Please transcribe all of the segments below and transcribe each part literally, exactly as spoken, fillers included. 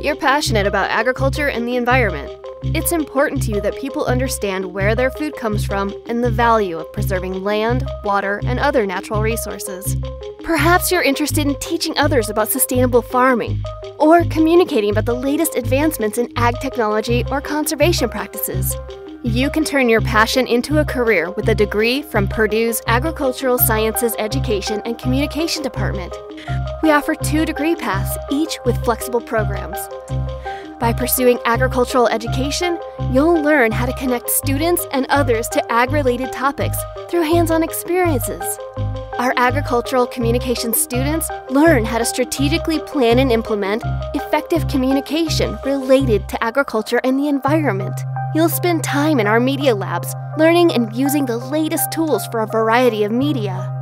You're passionate about agriculture and the environment. It's important to you that people understand where their food comes from and the value of preserving land, water, and other natural resources. Perhaps you're interested in teaching others about sustainable farming or communicating about the latest advancements in ag technology or conservation practices. You can turn your passion into a career with a degree from Purdue's Agricultural Sciences Education and Communication Department. We offer two degree paths, each with flexible programs. By pursuing agricultural education, you'll learn how to connect students and others to ag-related topics through hands-on experiences. Our agricultural communication students learn how to strategically plan and implement effective communication related to agriculture and the environment. You'll spend time in our media labs, learning and using the latest tools for a variety of media.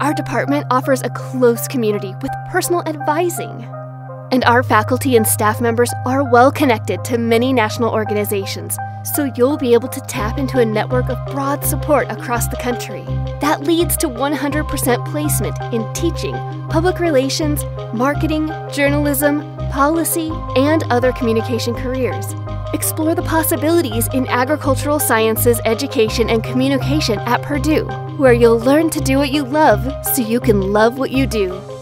Our department offers a close community with personal advising. And our faculty and staff members are well connected to many national organizations, so you'll be able to tap into a network of broad support across the country. That leads to one hundred percent placement in teaching, public relations, marketing, journalism, policy, and other communication careers. Explore the possibilities in agricultural sciences, education, and communication at Purdue, where you'll learn to do what you love so you can love what you do.